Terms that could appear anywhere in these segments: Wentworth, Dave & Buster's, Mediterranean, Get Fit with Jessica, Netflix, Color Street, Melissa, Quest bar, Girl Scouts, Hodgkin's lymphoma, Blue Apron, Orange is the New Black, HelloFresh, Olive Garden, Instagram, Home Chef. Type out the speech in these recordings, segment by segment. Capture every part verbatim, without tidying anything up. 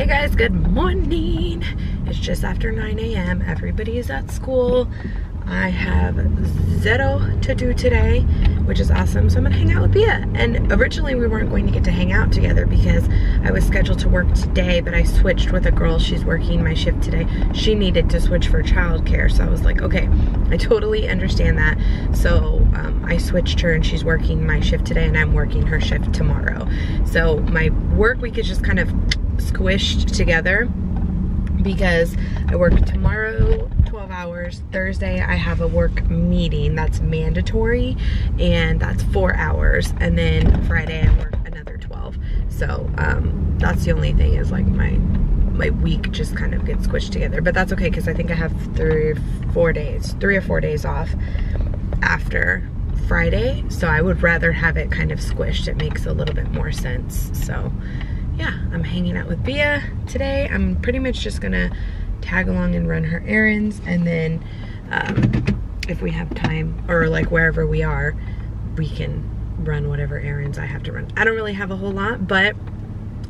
Hey guys, good morning. It's just after nine A M Everybody's at school. I have zero to do today, which is awesome. So I'm gonna hang out with Bia. And originally we weren't going to get to hang out together because I was scheduled to work today, but I switched with a girl. She's working my shift today. She needed to switch for childcare. So I was like, okay, I totally understand that. So um, I switched her and she's working my shift today and I'm working her shift tomorrow. So my work week is just kind of squished together because I work tomorrow twelve hours. Thursday I have a work meeting that's mandatory and that's four hours, and then Friday I work another twelve. So um, that's the only thing, is like my my week just kind of gets squished together, but that's okay because I think I have three four days three or four days off after Friday, so I would rather have it kind of squished. It makes a little bit more sense. So yeah, I'm hanging out with Bia today. I'm pretty much just gonna tag along and run her errands, and then um, if we have time, or like wherever we are, we can run whatever errands I have to run. I don't really have a whole lot, but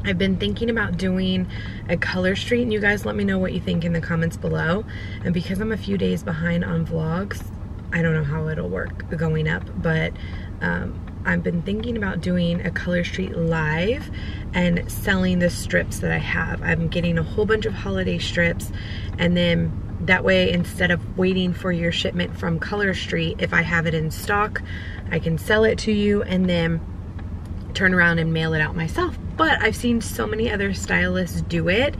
I've been thinking about doing a Color Street, and you guys let me know what you think in the comments below. And because I'm a few days behind on vlogs, I don't know how it'll work going up, but um, I've been thinking about doing a Color Street live and selling the strips that I have. I'm getting a whole bunch of holiday strips, and then that way, instead of waiting for your shipment from Color Street, if I have it in stock, I can sell it to you and then turn around and mail it out myself. But I've seen so many other stylists do it,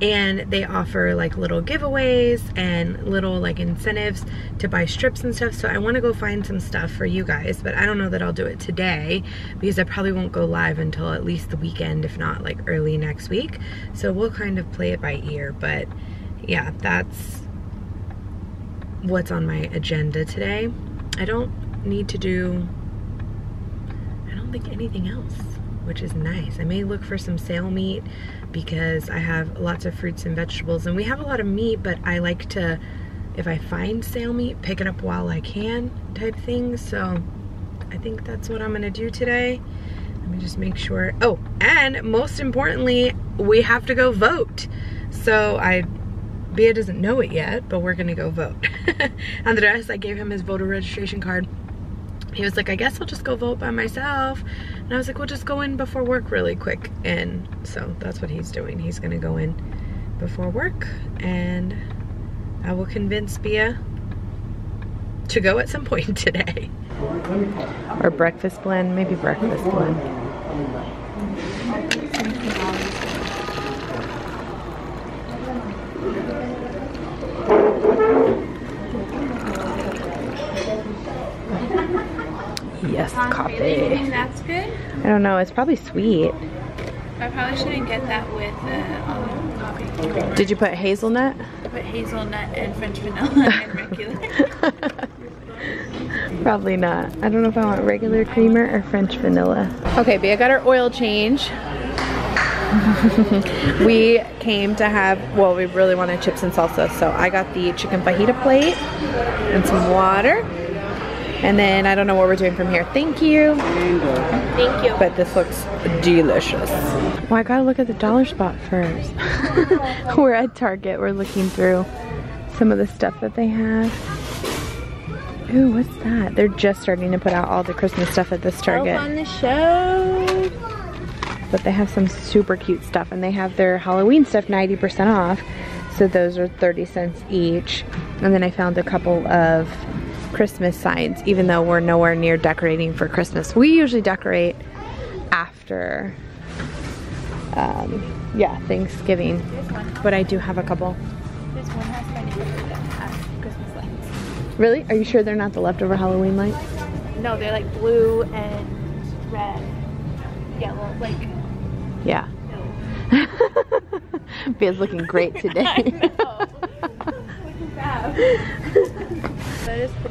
and they offer like little giveaways and little like incentives to buy strips and stuff. So I want to go find some stuff for you guys, but I don't know that I'll do it today because I probably won't go live until at least the weekend, if not like early next week. So we'll kind of play it by ear, but yeah, that's what's on my agenda today. I don't need to do anything else, which is nice. I may look for some sale meat because I have lots of fruits and vegetables, and we have a lot of meat, but I like to, if I find sale meat, pick it up while I can type thing. So I think that's what I'm gonna do today. Let me just make sure. Oh, and most importantly, we have to go vote. So I Bia doesn't know it yet, but we're gonna go vote. Andres, I gave him his voter registration card. He was like, I guess I'll just go vote by myself. And I was like, we'll just go in before work really quick. And so that's what he's doing. He's gonna go in before work, and I will convince Bia to go at some point today. Or breakfast blend, maybe breakfast blend. Yes, coffee. Really? That's good? I don't know. It's probably sweet. I probably shouldn't get that with uh, coffee. Did you put hazelnut? I put hazelnut and French vanilla and regular. Probably not. I don't know if I want regular creamer or French vanilla. Okay, Bea got our oil change. We came to have, well, we really wanted chips and salsa, so I got the chicken fajita plate and some water. And then I don't know what we're doing from here. Thank you. Thank you. But this looks delicious. Well, I gotta look at the dollar spot first. We're at Target. We're looking through some of the stuff that they have. Ooh, what's that? They're just starting to put out all the Christmas stuff at this Target. On the show. But they have some super cute stuff, and they have their Halloween stuff ninety percent off. So those are thirty cents each. And then I found a couple of Christmas signs, even though we're nowhere near decorating for Christmas. We usually decorate after um, yeah, Thanksgiving, but I do have a couple. This one has funny Christmas lights. Really? Are you sure they're not the leftover Halloween lights? No, they're like blue and red, yellow, like. Yeah. Bea's looking great today. I know. Looking bad.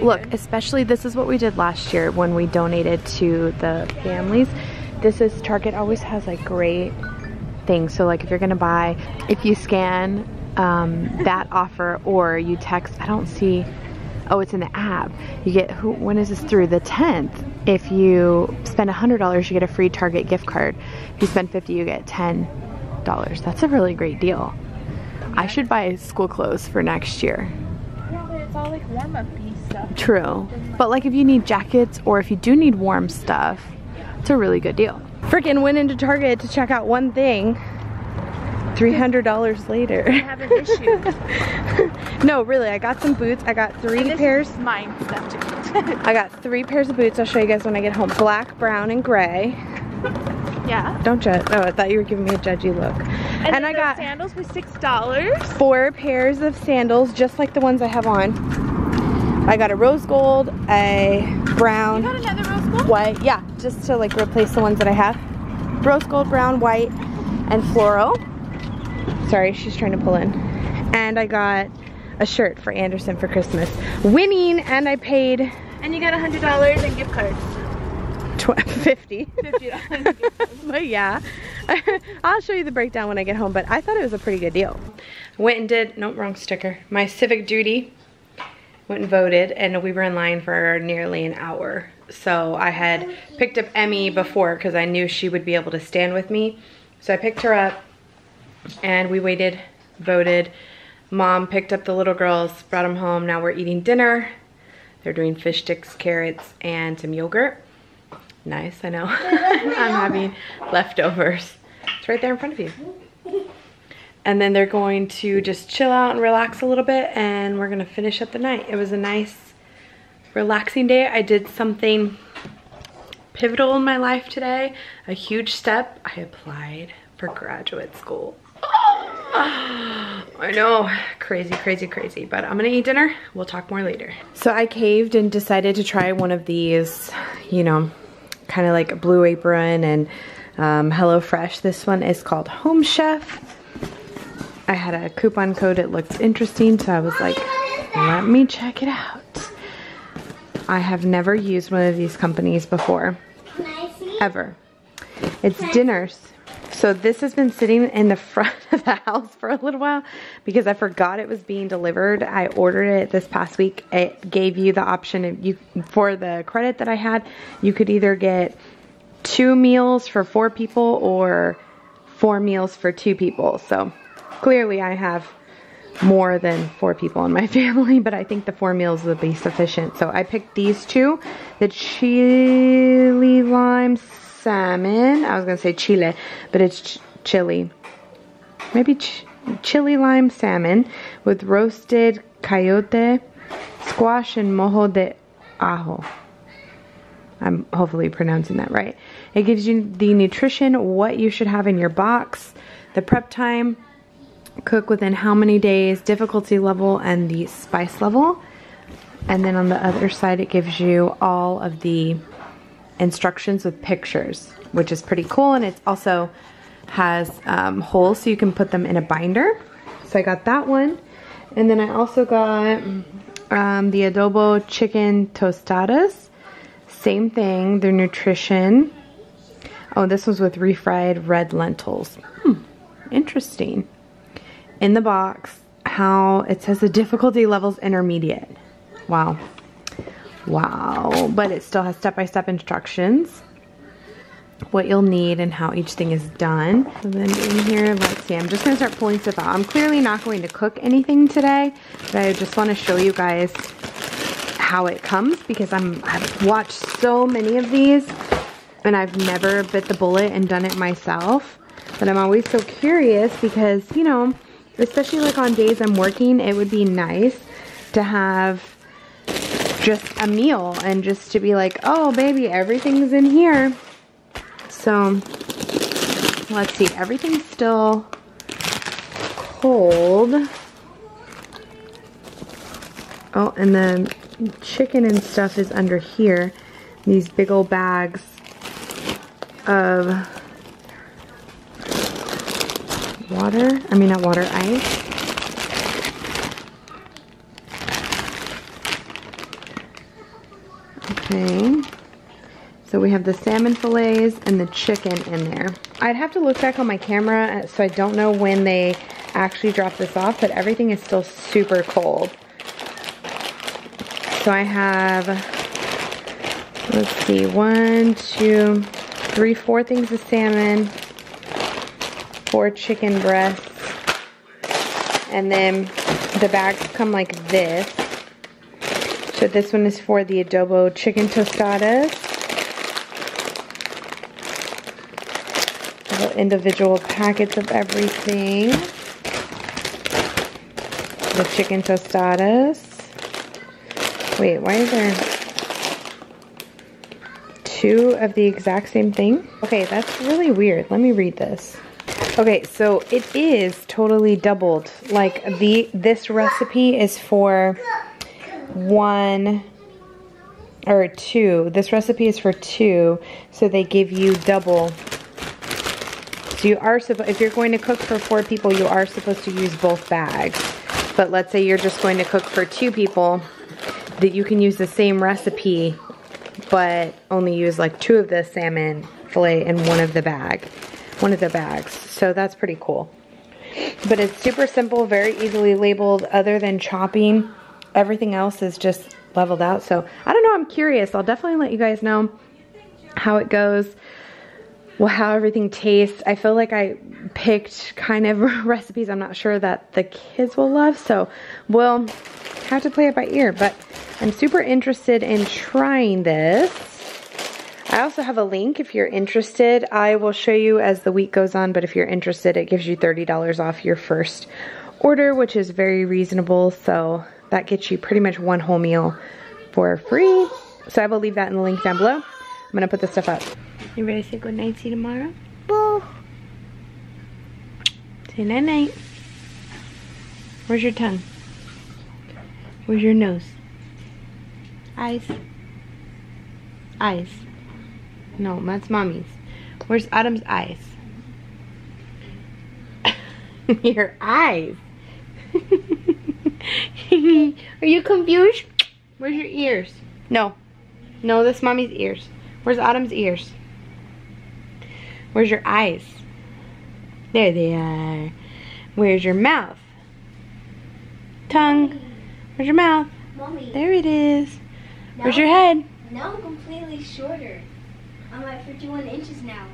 Look, good. Especially this is what we did last year when we donated to the families. This is, Target always has like great things. So like if you're gonna buy, if you scan um, that offer, or you text, I don't see, oh, it's in the app. You get, who, when is this through? The tenth. If you spend one hundred dollars, you get a free Target gift card. If you spend fifty dollars, you get ten. dollars. That's a really great deal. I should buy school clothes for next year. Yeah, but it's all like warm-up-y stuff. True. But like if you need jackets or if you do need warm stuff, it's a really good deal. Freaking went into Target to check out one thing. three hundred dollars later. I have an issue. No, really, I got some boots. I got three and this pairs. Is mine stuff too. I got three pairs of boots. I'll show you guys when I get home. Black, brown, and gray. Yeah. Don't judge. Oh, I thought you were giving me a judgy look. And, and I got sandals with six dollars. Four pairs of sandals, just like the ones I have on. I got a rose gold, a brown, you got another rose gold? White. Yeah, just to like replace the ones that I have. Rose gold, brown, white, and floral. Sorry, she's trying to pull in. And I got a shirt for Anderson for Christmas. Winning, and I paid. And you got one hundred dollars in gift cards. fifty. fifty dollars. But yeah, I'll show you the breakdown when I get home, but I thought it was a pretty good deal. Went and did, nope, wrong sticker. My civic duty, went and voted, and we were in line for nearly an hour. So I had picked up Emmy before because I knew she would be able to stand with me. So I picked her up and we waited, voted. Mom picked up the little girls, brought them home. Now we're eating dinner. They're doing fish sticks, carrots, and some yogurt. Nice, I know. I'm having leftovers. It's right there in front of you. And then they're going to just chill out and relax a little bit, and we're gonna finish up the night. It was a nice, relaxing day. I did something pivotal in my life today, a huge step. I applied for graduate school. I know, crazy, crazy, crazy, but I'm gonna eat dinner. We'll talk more later. So I caved and decided to try one of these, you know, kind of like Blue Apron and um, HelloFresh. This one is called Home Chef. I had a coupon code, it looks interesting, so I was like, let me check it out. I have never used one of these companies before, ever. It's dinners. So this has been sitting in the front of the house for a little while because I forgot it was being delivered. I ordered it this past week. It gave you the option, you, for the credit that I had, you could either get two meals for four people or four meals for two people. So clearly I have more than four people in my family, but I think the four meals would be sufficient. So I picked these two, the chili lime salmon. I was going to say chile, but it's ch chili. Maybe ch chili lime salmon with roasted coyote, squash, and mojo de ajo. I'm hopefully pronouncing that right. It gives you the nutrition, what you should have in your box, the prep time, cook within how many days, difficulty level, and the spice level. And then on the other side, it gives you all of the instructions with pictures, which is pretty cool, and it also has um, holes so you can put them in a binder. So I got that one, and then I also got um, the adobo chicken tostadas. Same thing, their nutrition. Oh, this was with refried red lentils. Hmm, interesting. In the box, how it says the difficulty level's intermediate. Wow. Wow, but it still has step-by-step instructions, what you'll need and how each thing is done. And then in here, let's see, I'm just gonna start pulling stuff out. I'm clearly not going to cook anything today, but I just wanna show you guys how it comes because I'm, I've watched so many of these and I've never bit the bullet and done it myself, but I'm always so curious because, you know, especially like on days I'm working, it would be nice to have just a meal and just to be like, oh baby, everything's in here. So let's see, everything's still cold. Oh, and the chicken and stuff is under here. These big old bags of water, I mean not water, ice. Okay, so we have the salmon fillets and the chicken in there. I'd have to look back on my camera, so I don't know when they actually dropped this off, but everything is still super cold. So I have, let's see, one, two, three, four things of salmon, four chicken breasts. And then the bags come like this. So this one is for the adobo chicken tostadas. Little individual packets of everything. The chicken tostadas. Wait, why is there two of the exact same thing? Okay, that's really weird. Let me read this. Okay, so it is totally doubled. Like the this recipe is for one or two. This recipe is for two, so they give you double. So you are supposed, if you're going to cook for four people, you are supposed to use both bags. But let's say you're just going to cook for two people, that you can use the same recipe, but only use like two of the salmon fillet in one of the bag. One of the bags. So that's pretty cool. But it's super simple, very easily labeled, other than chopping. Everything else is just leveled out. So I don't know, I'm curious. I'll definitely let you guys know how it goes, well, how everything tastes. I feel like I picked kind of recipes I'm not sure that the kids will love, so we'll have to play it by ear. But I'm super interested in trying this. I also have a link if you're interested. I will show you as the week goes on, but if you're interested, it gives you thirty dollars off your first order, which is very reasonable. So that gets you pretty much one whole meal for free. So I will leave that in the link down below. I'm gonna put this stuff up. You ready to say good night, see you tomorrow? Boo. Say night night. Where's your tongue? Where's your nose? Eyes. Eyes. No, that's mommy's. Where's Autumn's eyes? Your eyes. Are you confused? Where's your ears? No. No, that's mommy's ears. Where's Autumn's ears? Where's your eyes? There they are. Where's your mouth? Tongue. Where's your mouth? Mommy. There it is. Now, where's your head? Now I'm completely shorter. I'm at fifty-one inches now.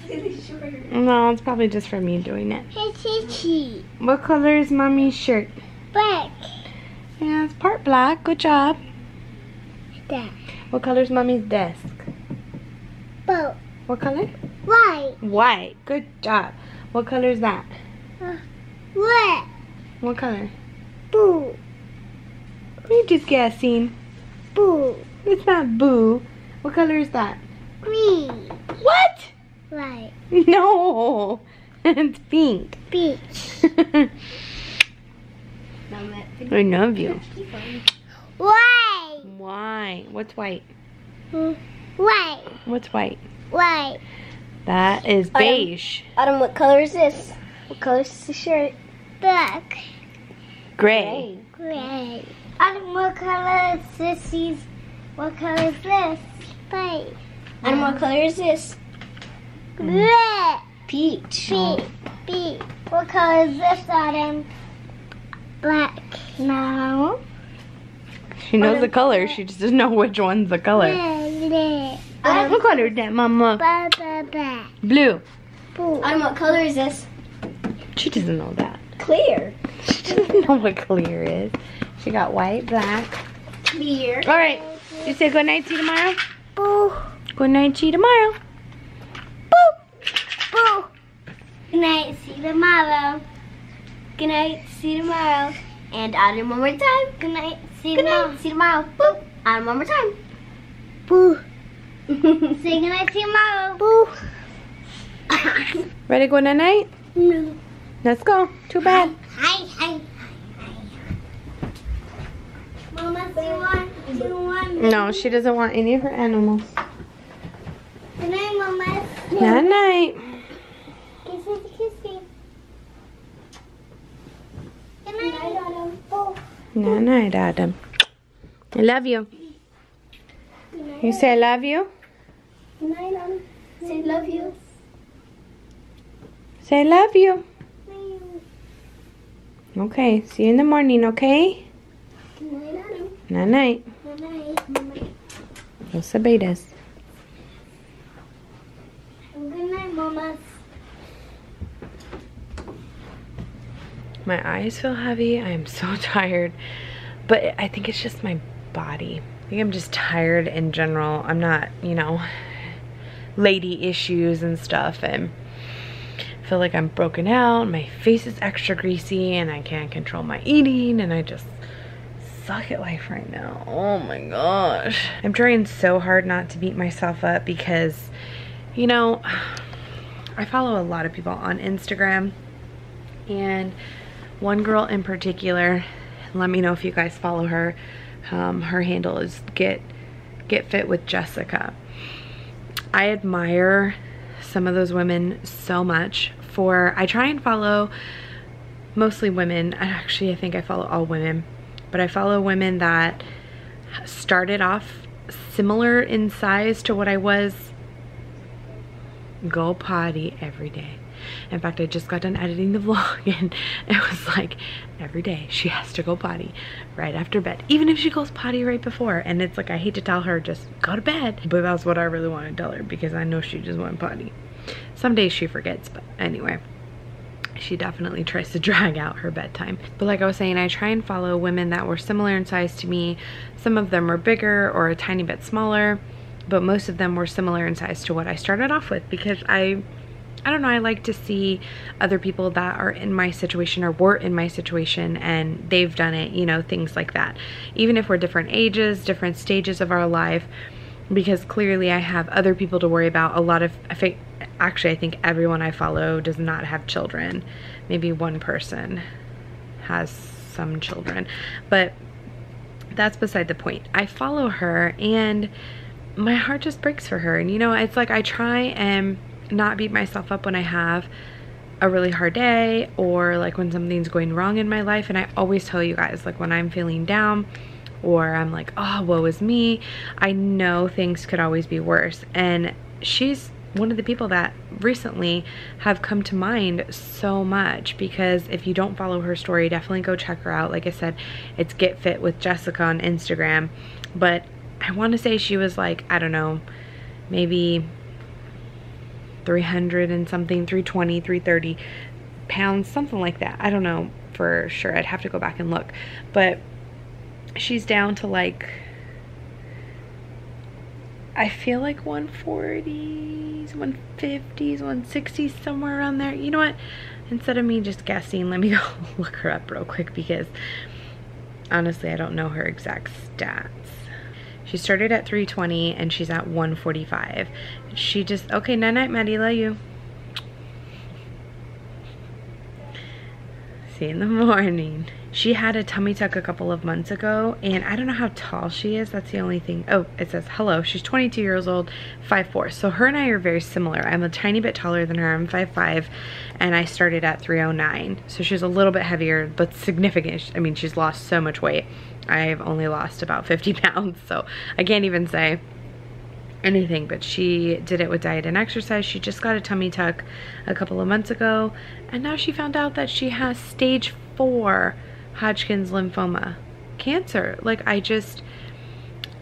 Completely shorter. No, it's probably just from me doing it. Hey, Chi Chi. What color is mommy's shirt? Black. Yeah, it's part black. Good job. That. What color is mommy's desk? Blue. What color? White. White. Good job. What color is that? Uh, red. What color? Blue. You're just guessing. Blue. It's not blue. What color is that? Green. What? Right. No. It's pink. Pink. I love you. White. Why? What's white? White. What's white? White. That is beige. Autumn, Autumn, what color is this? What color is the shirt? Black. Gray. Gray. Autumn, what color is this? What color is this? White. And what color is this? Red. Peach. Peach. Peach. What color is this, Autumn? Black. No. She knows the color. She just doesn't know which one's the color. Red. Red. Autumn, what color is that, Mama? Blah, blah, blah. Blue. Blue. Autumn, what color is this? She doesn't know that. Clear. She doesn't know what clear is. She got white, black. Clear. All right. You say good night to you tomorrow? Boo. Good night, see you tomorrow. Boo! Boo! Good night, see you tomorrow. Good night, see you tomorrow. And Autumn one more time. Good night, see you tomorrow. Good night, see you tomorrow. Boo! Autumn one more time. Boo! Say good night, see you tomorrow. Boo! Ready to go night night? No. Let's go. Too bad. Hi, hi, hi, hi. Mama, do you want, do you want me? No, she doesn't want any of her animals. Good night, Mama. Good night. Kisses, kisses. Good night, Adam. Good night, Adam. I love you. Night, you say I love you? Good night, Adam. Say love you. Say I love you. Okay, see you in the morning, okay? Good night, Adam. Good night. Good night, Mama. Los abetas. Good night, Mama. My eyes feel heavy. I am so tired. But I think it's just my body. I think I'm just tired in general. I'm not, you know, lady issues and stuff. And I feel like I'm broken out. My face is extra greasy and I can't control my eating. And I just suck at life right now. Oh my gosh. I'm trying so hard not to beat myself up because, you know, I follow a lot of people on Instagram. And one girl in particular, let me know if you guys follow her. Um, her handle is Get Get Fit with Jessica. I admire some of those women so much for, I try and follow mostly women. Actually, I think I follow all women, but I follow women that started off similar in size to what I was. Go potty every day. In fact, I just got done editing the vlog and it was like every day she has to go potty right after bed, even if she goes potty right before. And it's like, I hate to tell her just go to bed, but that's what I really want to tell her because I know she just went potty. Some days she forgets, but anyway, she definitely tries to drag out her bedtime. But like I was saying, I try and follow women that were similar in size to me. Some of them were bigger or a tiny bit smaller, but most of them were similar in size to what I started off with because I I don't know, I like to see other people that are in my situation or were in my situation and they've done it, you know, things like that. Even if we're different ages, different stages of our life, because clearly I have other people to worry about. A lot of, actually I think everyone I follow does not have children. Maybe one person has some children, but that's beside the point. I follow her and my heart just breaks for her. And you know, it's like I try and not beat myself up when I have a really hard day or like when something's going wrong in my life. And I always tell you guys, like when I'm feeling down or I'm like, oh, woe is me, I know things could always be worse. And she's one of the people that recently have come to mind so much because if you don't follow her story, definitely go check her out. Like I said, it's Get Fit with Jessica on Instagram. But I want to say she was like, I don't know, maybe three hundred and something, three twenty, three thirty pounds, something like that. I don't know for sure. I'd have to go back and look. But she's down to like, I feel like one forties, one fifties, one sixties, somewhere around there. You know what? Instead of me just guessing, let me go look her up real quick because honestly, I don't know her exact stats. She started at three twenty and she's at one forty-five. She just, okay, night night, Maddie, love you. See you in the morning. She had a tummy tuck a couple of months ago and I don't know how tall she is. That's the only thing. Oh, it says hello. She's twenty-two years old, five foot four. So her and I are very similar. I'm a tiny bit taller than her. I'm five five and I started at three oh nine. So she's a little bit heavier, but significant. I mean, she's lost so much weight. I've only lost about fifty pounds, so I can't even say anything, but she did it with diet and exercise. She just got a tummy tuck a couple of months ago, and now she found out that she has stage four Hodgkin's lymphoma cancer. Like I just,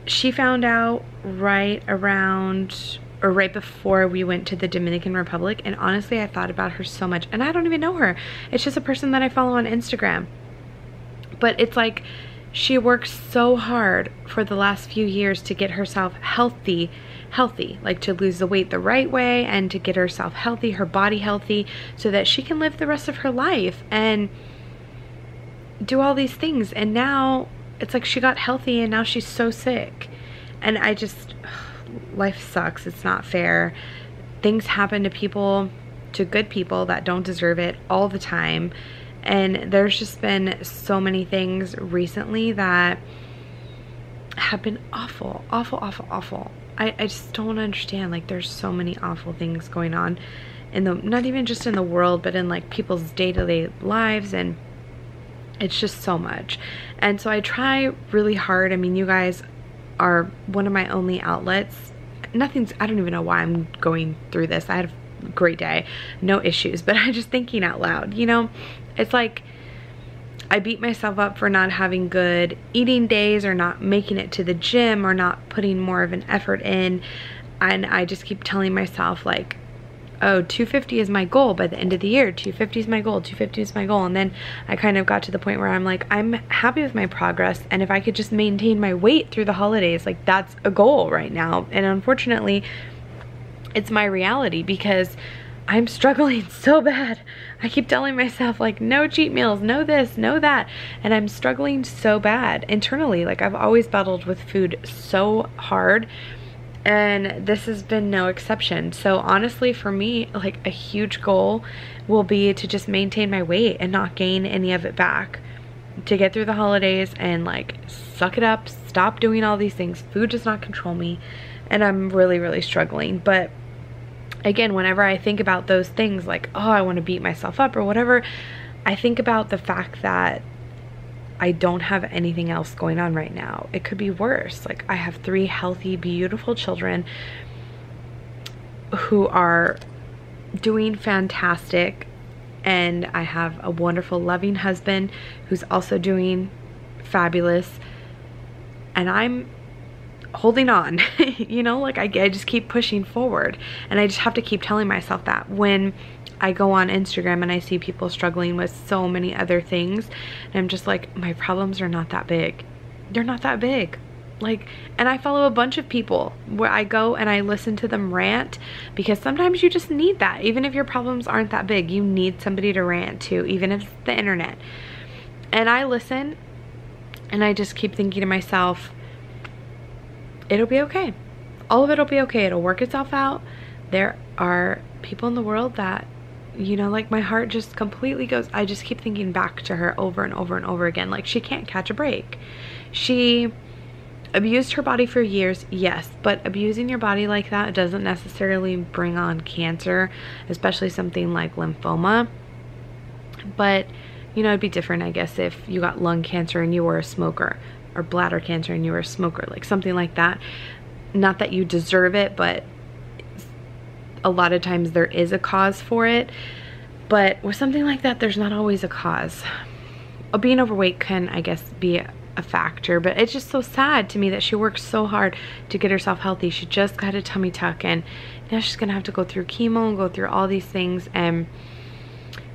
she found out right around, or right before we went to the Dominican Republic, and honestly, I thought about her so much, and I don't even know her. It's just a person that I follow on Instagram, but it's like, she worked so hard for the last few years to get herself healthy, healthy, like to lose the weight the right way and to get herself healthy, her body healthy, so that she can live the rest of her life and do all these things. And now it's like she got healthy and now she's so sick. And I just, ugh, life sucks. It's not fair. Things happen to people, to good people that don't deserve it all the time. And there's just been so many things recently that have been awful, awful, awful, awful. I, I just don't understand. Like there's so many awful things going on in the, not even just in the world, but in like people's day-to-day lives. And it's just so much. And so I try really hard. I mean, you guys are one of my only outlets. Nothing's, I don't even know why I'm going through this. I had a great day, no issues, but I'm just thinking out loud, you know? It's like I beat myself up for not having good eating days or not making it to the gym or not putting more of an effort in. And I just keep telling myself like, oh, two fifty is my goal by the end of the year, two fifty is my goal, two fifty is my goal. And then I kind of got to the point where I'm like, I'm happy with my progress, and if I could just maintain my weight through the holidays, like that's a goal right now. And unfortunately, it's my reality because I'm struggling so bad. I keep telling myself like, no cheat meals, no this, no that, and I'm struggling so bad internally. Like I've always battled with food so hard, and this has been no exception. So honestly, for me, like a huge goal will be to just maintain my weight and not gain any of it back, to get through the holidays and like suck it up, stop doing all these things. Food does not control me, and I'm really, really struggling. But again, whenever I think about those things, like, oh, I want to beat myself up or whatever, I think about the fact that I don't have anything else going on right now. It could be worse. Like, I have three healthy, beautiful children who are doing fantastic, and I have a wonderful, loving husband who's also doing fabulous, and I'm holding on. You know, like I, I just keep pushing forward, and I just have to keep telling myself that. When I go on Instagram and I see people struggling with so many other things, and I'm just like, my problems are not that big. They're not that big. Like, and I follow a bunch of people where I go and I listen to them rant, because sometimes you just need that. Even if your problems aren't that big, you need somebody to rant to, even if it's the internet. And I listen, and I just keep thinking to myself, it'll be okay. All of it'll be okay. It'll work itself out. There are people in the world that, you know, like my heart just completely goes, I just keep thinking back to her over and over and over again. Like, she can't catch a break. She abused her body for years, yes, but abusing your body like that doesn't necessarily bring on cancer, especially something like lymphoma. But, you know, it'd be different, I guess, if you got lung cancer and you were a smoker, or bladder cancer and you were a smoker, like something like that. Not that you deserve it, but a lot of times there is a cause for it. But with something like that, there's not always a cause. Being overweight can, I guess, be a factor, but it's just so sad to me that she worked so hard to get herself healthy. She just got a tummy tuck, and now she's gonna have to go through chemo and go through all these things. And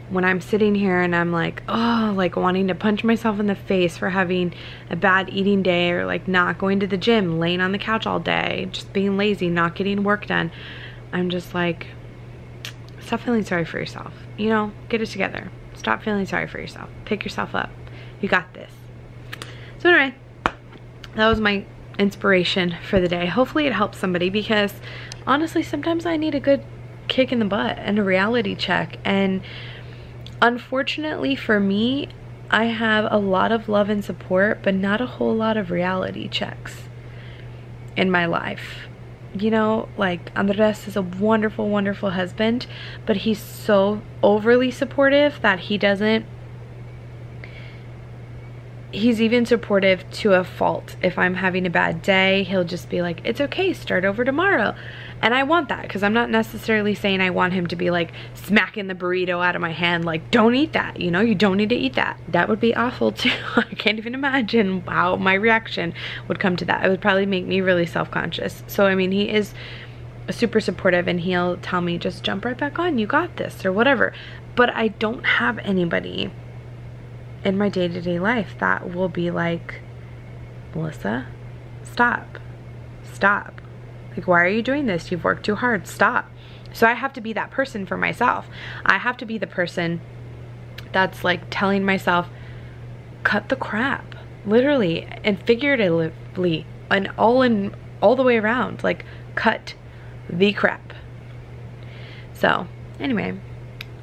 when I'm sitting here and I'm like, oh, like wanting to punch myself in the face for having a bad eating day, or like not going to the gym, laying on the couch all day, just being lazy, not getting work done, I'm just like, stop feeling sorry for yourself. You know, get it together. Stop feeling sorry for yourself. Pick yourself up. You got this. So anyway, that was my inspiration for the day. Hopefully it helps somebody, because honestly, sometimes I need a good kick in the butt and a reality check. And unfortunately for me, I have a lot of love and support, but not a whole lot of reality checks in my life. You know, like Andres is a wonderful, wonderful husband, but he's so overly supportive that he doesn't, he's even supportive to a fault. If I'm having a bad day, he'll just be like, it's okay, start over tomorrow. And I want that, because I'm not necessarily saying I want him to be like smacking the burrito out of my hand, like, don't eat that, you know, you don't need to eat that. That would be awful too. I can't even imagine how my reaction would come to that. It would probably make me really self-conscious. So I mean, he is super supportive, and he'll tell me, just jump right back on, you got this, or whatever. But I don't have anybody in my day-to-day life that will be like, Melissa, stop, stop. Like, why are you doing this? You've worked too hard, stop. So I have to be that person for myself. I have to be the person that's like telling myself, cut the crap, literally and figuratively, and all in, all the way around, like cut the crap. So anyway,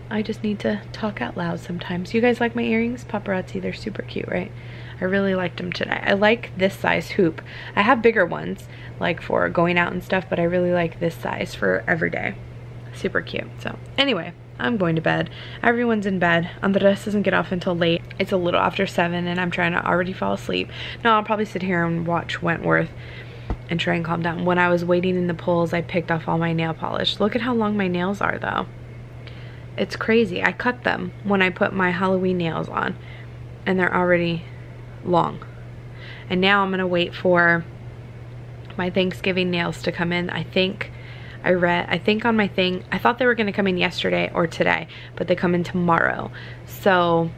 I just need to talk out loud sometimes. You guys like my earrings? Paparazzi, they're super cute, right? I really liked them today. I like this size hoop. I have bigger ones, like for going out and stuff, but I really like this size for every day. Super cute. So anyway, I'm going to bed. Everyone's in bed. Andres doesn't get off until late. It's a little after seven, and I'm trying to already fall asleep. No, I'll probably sit here and watch Wentworth and try and calm down. When I was waiting in the polls, I picked off all my nail polish. Look at how long my nails are, though. It's crazy. I cut them when I put my Halloween nails on, and they're already long. And now I'm going to wait for my Thanksgiving nails to come in. I think I read, I think on my thing, I thought they were gonna come in yesterday or today, but they come in tomorrow. So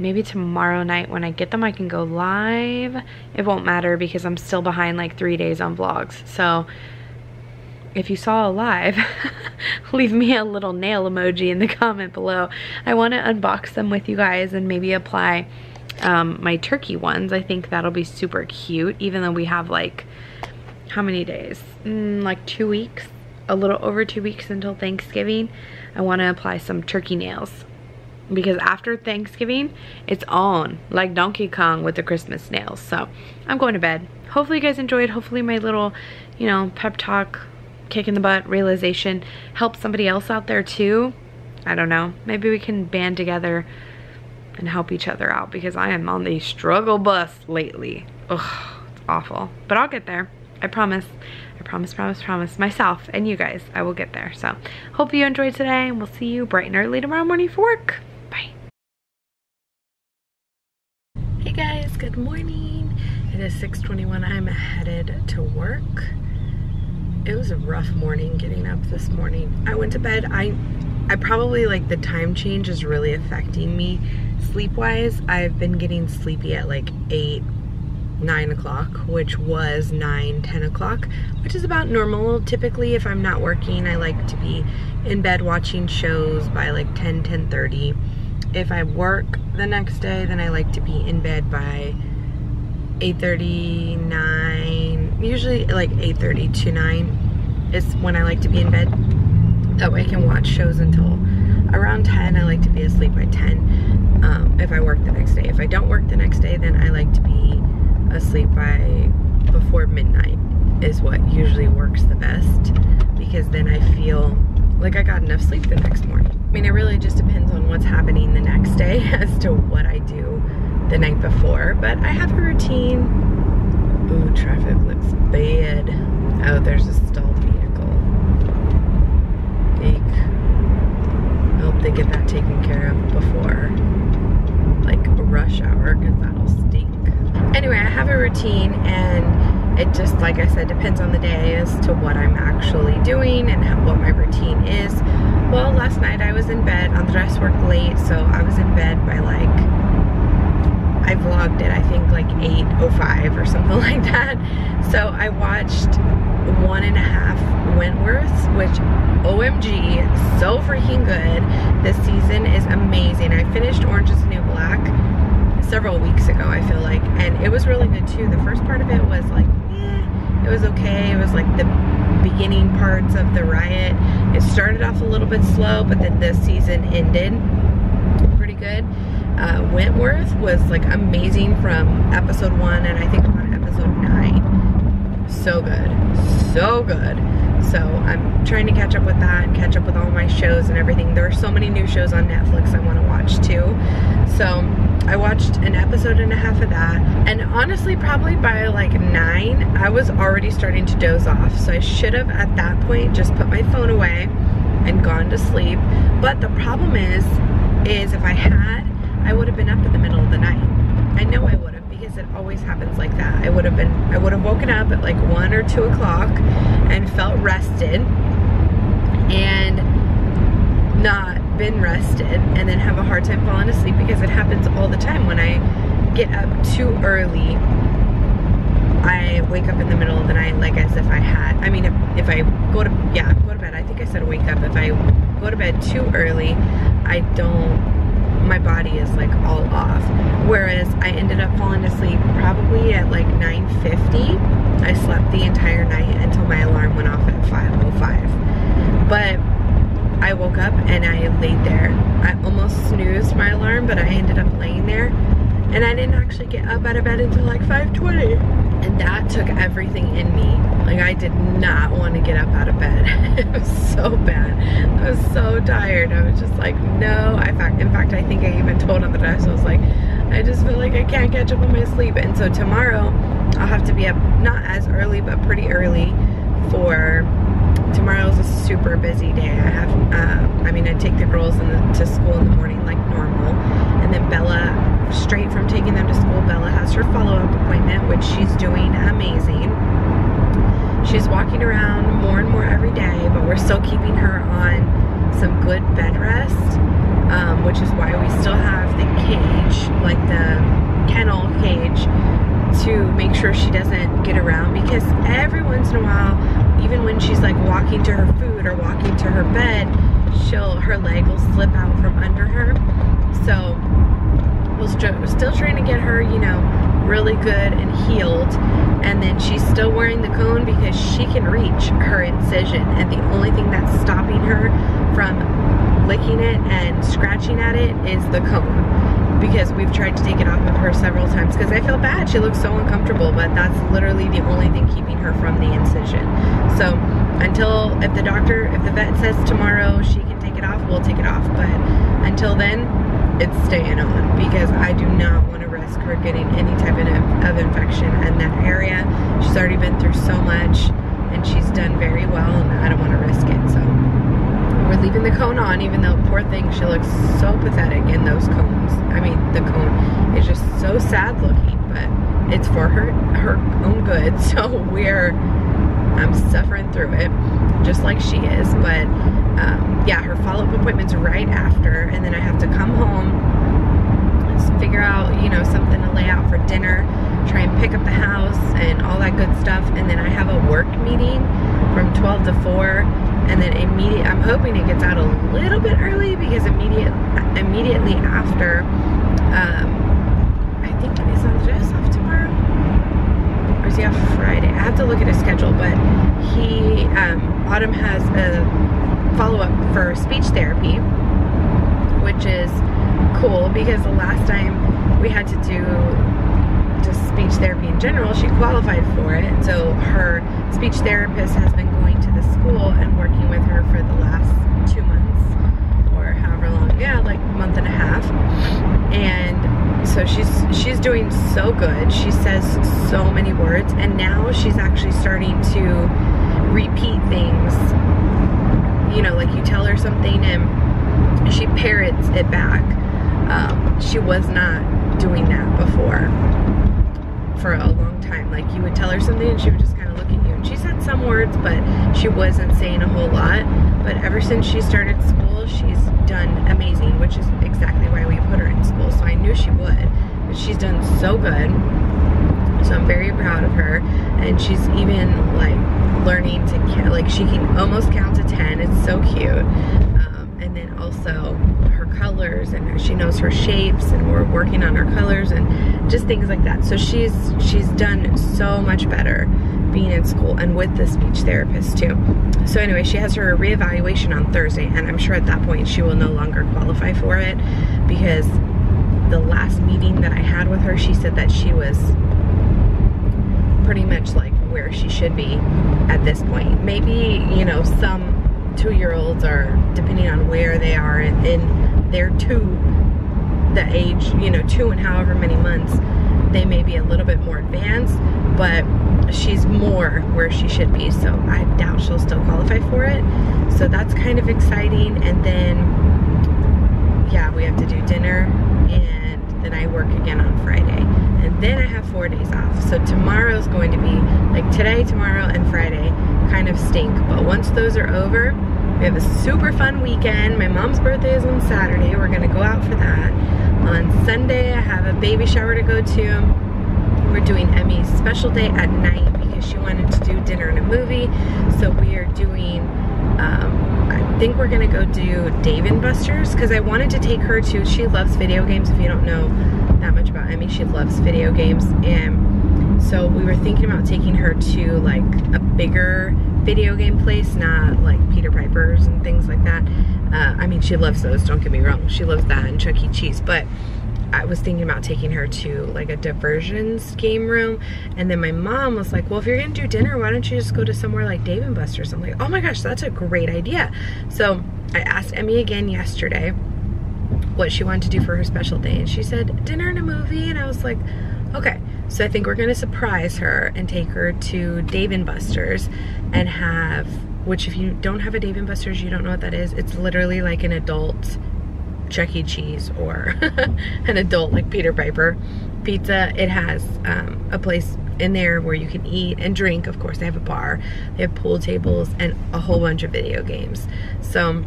maybe tomorrow night when I get them, I can go live. It won't matter because I'm still behind like three days on vlogs. So if you saw a live, leave me a little nail emoji in the comment below. I wanna unbox them with you guys and maybe apply um, my turkey ones. I think that'll be super cute, even though we have like, how many days? Mm, like two weeks, a little over two weeks until Thanksgiving. I wanna apply some turkey nails, because after Thanksgiving, it's on like Donkey Kong with the Christmas nails. So I'm going to bed. Hopefully you guys enjoyed. Hopefully my little, you know, pep talk, kick in the butt realization helps somebody else out there too. I don't know. Maybe we can band together and help each other out, because I am on the struggle bus lately. Ugh, it's awful. But I'll get there. I promise. I promise, promise, promise myself and you guys, I will get there. So hope you enjoyed today, and we'll see you bright and early tomorrow morning for work. Bye. Hey guys, good morning. It is six twenty-one. I'm headed to work. It was a rough morning getting up this morning. I went to bed. I I probably, like, the time change is really affecting me sleep-wise. I've been getting sleepy at like eight, nine o'clock, which was nine, ten o'clock, which is about normal. Typically, if I'm not working, I like to be in bed watching shows by like ten, ten thirty. If I work the next day, then I like to be in bed by eight thirty, nine, usually like eight thirty to nine is when I like to be in bed. That way I can watch shows until around ten. I like to be asleep by ten um, if I work the next day. If I don't work the next day, then I like to be asleep by before midnight is what usually works the best, because then I feel like I got enough sleep the next morning. I mean, it really just depends on what's happening the next day as to what I do the night before, but I have a routine. Ooh, traffic looks bad. Oh, there's a stalled vehicle. Eek. I hope they get that taken care of before like rush hour, because that'll stink. Anyway, I have a routine, and it just, like I said, depends on the day as to what I'm actually doing and what my routine is. Well, last night I was in bed. Andres worked late, so I was in bed by like, I vlogged it, I think like eight oh five or something like that. So I watched one and a half Wentworths, which O M G, so freaking good. This season is amazing. I finished Orange is the New Black several weeks ago, I feel like, and it was really good too. The first part of it was like, eh, it was okay. It was like the beginning parts of the riot. It started off a little bit slow, but then this season ended pretty good. Uh, Wentworth was like amazing from episode one, and I think on episode nine. So good, so good. So I'm trying to catch up with that and catch up with all my shows and everything. There are so many new shows on Netflix I want to watch too. So I watched an episode and a half of that, and honestly probably by like nine I was already starting to doze off. So I should have at that point just put my phone away and gone to sleep. But the problem is, is if I had, I would have been up in the middle of the night. I know I would have, because it always happens like that. I would have been, I would have woken up at like one or two o'clock and felt rested and not been rested, and then have a hard time falling asleep, because it happens all the time. When I get up too early, I wake up in the middle of the night, like as if I had, I mean, if, if I go to, yeah, go to bed. I think I said wake up. If I go to bed too early, I don't, my body is like all off. Whereas I ended up falling asleep probably at like nine fifty. I slept the entire night until my alarm went off at five oh five. But I woke up and I laid there. I almost snoozed my alarm, but I ended up laying there, and I didn't actually get up out of bed until like five twenty. And that took everything in me. Like, I did not want to get up out of bed. It was so bad. I was so tired. I was just like, no. I fact, in fact, I think I even told on the dress, I was like, I just feel like I can't catch up on my sleep. And so tomorrow, I'll have to be up, not as early, but pretty early for, tomorrow's a super busy day. I have, uh, I mean, I take the girls in the, to school in the morning like normal. And then Bella, straight from taking them to school, Bella has her follow-up appointment, which she's doing amazing. She's walking around more and more every day, but we're still keeping her on some good bed rest, um, which is why we still have the cage, like the kennel cage, to make sure she doesn't get around, because every once in a while, even when she's like walking to her food or walking to her bed, she'll her leg will slip out from under her. So we're still trying to get her, you know, really good and healed. And then she's still wearing the cone because she can reach her incision, and the only thing that's stopping her from licking it and scratching at it is the cone, because we've tried to take it off of her several times because I feel bad, she looks so uncomfortable, but that's literally the only thing keeping her from the incision. So until, if the doctor, if the vet says tomorrow she can take it off, we'll take it off, but until then it's staying on, because I do not want to risk her getting any type of infection in that area. She's already been through so much and she's done very well, and I don't want to risk it. So we're leaving the cone on, even though, poor thing, she looks so pathetic in those cones. I mean, the cone is just so sad looking, but it's for her her own good. So we're I'm suffering through it just like she is, but um, yeah, her follow-up appointment's right after, and then I have to come home and figure out, you know, something to lay out for dinner, try and pick up the house and all that good stuff, and then I have a work meeting from twelve to four, and then immediate, I'm hoping it gets out a little bit early, because immediate, immediately after, um, I think it is on the dress off tomorrow. Or is he off Friday? I have to look at his schedule, but he, um, Autumn has a follow-up for speech therapy, which is cool, because the last time we had to do just speech therapy in general, she qualified for it, so her speech therapist has been going to the school and working with her for the last two months, or however long, yeah, like a month and a half, and so she's she's doing so good. She says so many words, and now she's actually starting to repeat things. You know, like you tell her something and she parrots it back. Um, she was not doing that before for a long time. Like, you would tell her something and she would just kind of look at you, and she said some words, but she wasn't saying a whole lot. But ever since she started school, she's done amazing, which is exactly why we put her in school. So I knew she would, but she's done so good. So I'm very proud of her. And she's even like learning to count, like she can almost count to ten. It's so cute. Um, and then also her colors, and her, she knows her shapes, and we're working on her colors and just things like that. So she's she's done so much better being in school and with the speech therapist too. So anyway, she has her reevaluation on Thursday, and I'm sure at that point she will no longer qualify for it, because the last meeting that I had with her, she said that she was pretty much like where she should be at this point. Maybe, you know, some two-year-olds are, depending on where they are in, in their two, the age, you know, two and however many months, they may be a little bit more advanced, but she's more where she should be, so I doubt she'll still qualify for it. So that's kind of exciting. And then yeah, we have to do dinner, and then I work again on Friday, and then I have four days off. So tomorrow's going to be like today, tomorrow, and Friday kind of stink, but once those are over, we have a super fun weekend. My mom's birthday is on Saturday. We're gonna go out for that. On Sunday I have a baby shower to go to. We're doing Emmy's special day at night because she wanted to do dinner and a movie. So we are doing, um, I think we're gonna go do Dave and Buster's, because I wanted to take her to, she loves video games. If you don't know that much about Emmy, she loves video games. And so we were thinking about taking her to like a bigger video game place, not like Peter Piper's and things like that. Uh, I mean, she loves those, don't get me wrong. She loves that and Chuck E. Cheese, but I was thinking about taking her to like a diversions game room. And then my mom was like, well, if you're gonna do dinner, why don't you just go to somewhere like Dave and Buster's? I'm like, oh my gosh, that's a great idea. So I asked Emmy again yesterday what she wanted to do for her special day, and she said dinner and a movie, and I was like, okay. So I think we're gonna surprise her and take her to Dave and Buster's and have, which if you don't have a Dave and Buster's, you don't know what that is. It's literally like an adult Chuck E. Cheese or an adult like Peter Piper pizza. It has um, a place in there where you can eat and drink. Of course, they have a bar, they have pool tables, and a whole bunch of video games. So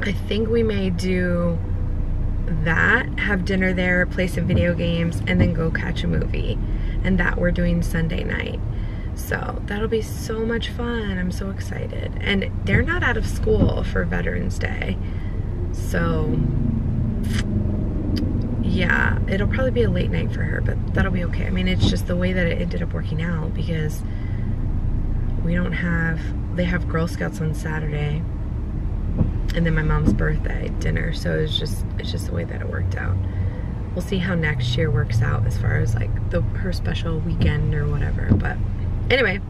I think we may do that, have dinner there, play some video games, and then go catch a movie. And that we're doing Sunday night. So that'll be so much fun. I'm so excited. And they're not out of school for Veterans Day. So yeah, it'll probably be a late night for her, but that'll be okay. I mean, it's just the way that it ended up working out, because we don't have, they have Girl Scouts on Saturday, and then my mom's birthday dinner. So it's just, it's just the way that it worked out. We'll see how next year works out as far as like the, her special weekend or whatever. But anyway,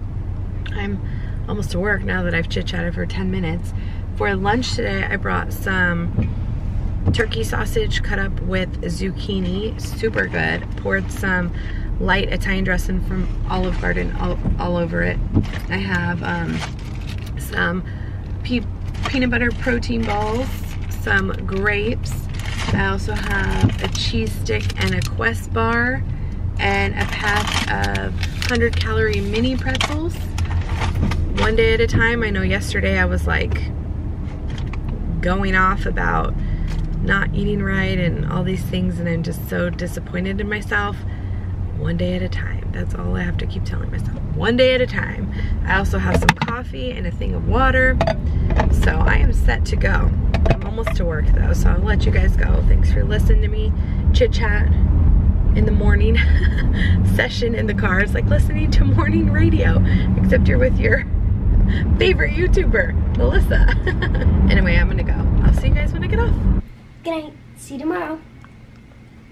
I'm almost to work now that I've chit-chatted for ten minutes. For lunch today, I brought some turkey sausage cut up with zucchini, super good. Poured some light Italian dressing from Olive Garden all, all over it. I have um, some pe peanut butter protein balls, some grapes. I also have a cheese stick and a Quest bar, and a pack of one hundred calorie mini pretzels, one day at a time. I know yesterday I was like going off about not eating right and all these things, and I'm just so disappointed in myself. One day at a time. That's all I have to keep telling myself. One day at a time. I also have some coffee and a thing of water. So I am set to go. I'm almost to work though, so I'll let you guys go. Thanks for listening to me chit chat in the morning session in the car. It's like listening to morning radio, except you're with your favorite YouTuber, Melissa. Anyway, I'm gonna go. I'll see you guys when I get off. Good night. See you tomorrow.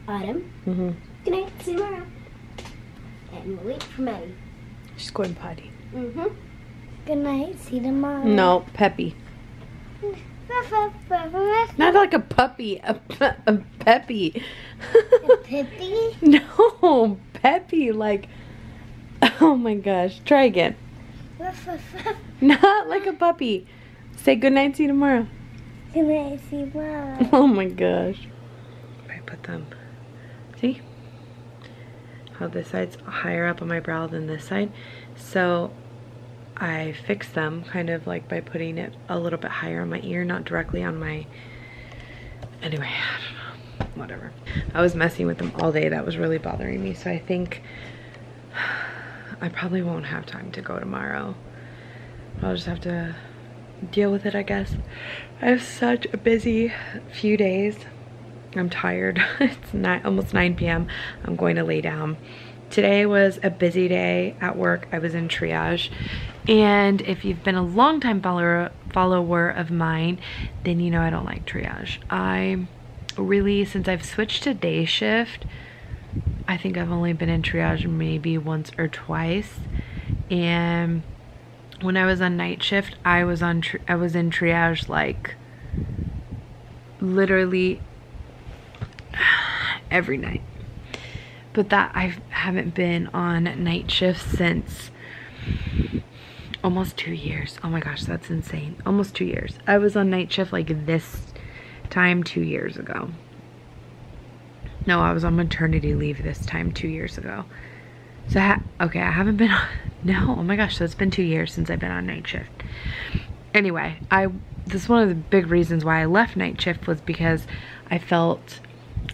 Autumn. Mm-hmm. Good night. See you tomorrow. And wait for Maddie. She's going potty. Mm-hmm. Good night. See you tomorrow. No, Peppy. Not like a puppy. A, pe a Peppy. A Peppy? No, Peppy. Like, oh my gosh. Try again. Not like a puppy. Say good night. See you tomorrow. Good night. See you tomorrow. Oh my gosh. I put them. See how this side's higher up on my brow than this side? So I fix them kind of like by putting it a little bit higher on my ear, not directly on my, anyway, I don't know, whatever. I was messing with them all day. That was really bothering me. So I think I probably won't have time to go tomorrow. I'll just have to deal with it, I guess. I have such a busy few days. I'm tired. It's nine, almost nine p m I'm going to lay down. Today was a busy day at work. I was in triage. And if you've been a longtime follower, follower of mine, then you know I don't like triage. I really, since I've switched to day shift, I think I've only been in triage maybe once or twice. And when I was on night shift, I was on tri I was in triage like literally every night. But that I haven't been on night shift since almost two years. Oh my gosh, that's insane. Almost two years. I was on night shift like this time two years ago. No, I was on maternity leave this time two years ago. So, ha okay, I haven't been on, no, oh my gosh, so it's been two years since I've been on night shift. Anyway, I, this is one of the big reasons why I left night shift was because I felt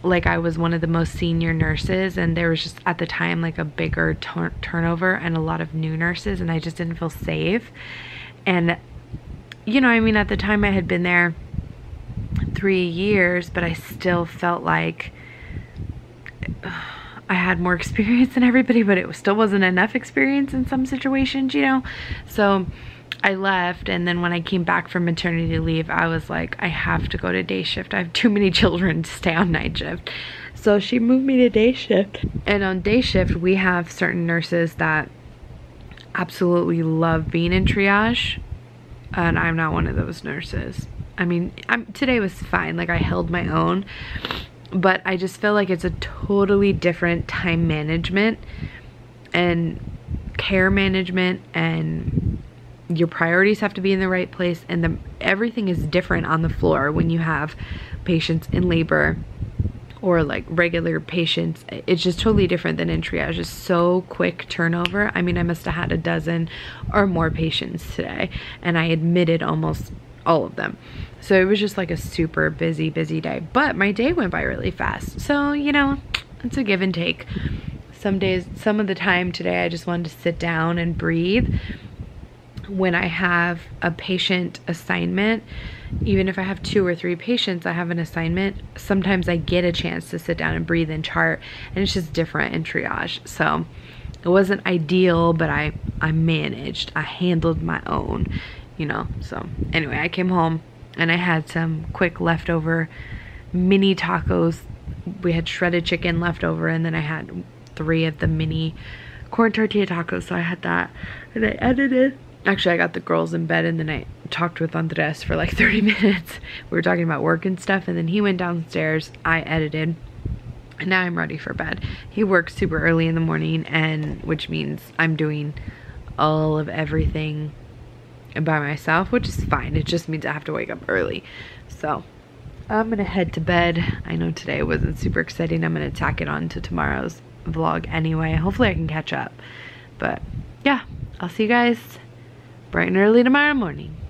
like I was one of the most senior nurses, and there was just at the time like a bigger tur turnover and a lot of new nurses, and I just didn't feel safe. And, you know, I mean, at the time I had been there three years, but I still felt like uh, I had more experience than everybody, but it still wasn't enough experience in some situations, you know? So I left, and then when I came back from maternity leave, I was like, I have to go to day shift. I have too many children to stay on night shift. So she moved me to day shift. And on day shift, we have certain nurses that absolutely love being in triage, and I'm not one of those nurses. I mean, I'm, today was fine. Like, I held my own, but I just feel like it's a totally different time management and care management, and your priorities have to be in the right place, and the, everything is different on the floor when you have patients in labor or like regular patients, it's just totally different than in triage. It's so quick turnover. I mean, I must have had a dozen or more patients today, and I admitted almost all of them. So it was just like a super busy, busy day, but my day went by really fast. So, you know, it's a give and take. Some days, some of the time today, I just wanted to sit down and breathe. When I have a patient assignment, even if I have two or three patients, I have an assignment, sometimes I get a chance to sit down and breathe and chart, and it's just different in triage. So it wasn't ideal, but I, I managed, I handled my own, you know. So anyway, I came home and I had some quick leftover mini tacos. We had shredded chicken left over, and then I had three of the mini corn tortilla tacos. So I had that, and I edited. Actually, I got the girls in bed, and then I talked with Andres for like thirty minutes. We were talking about work and stuff, and then he went downstairs, I edited, and now I'm ready for bed. He works super early in the morning, and which means I'm doing all of everything by myself, which is fine. It just means I have to wake up early. So I'm gonna head to bed. I know today wasn't super exciting. I'm gonna tack it on to tomorrow's vlog anyway. Hopefully I can catch up. But yeah, I'll see you guys bright and early tomorrow morning.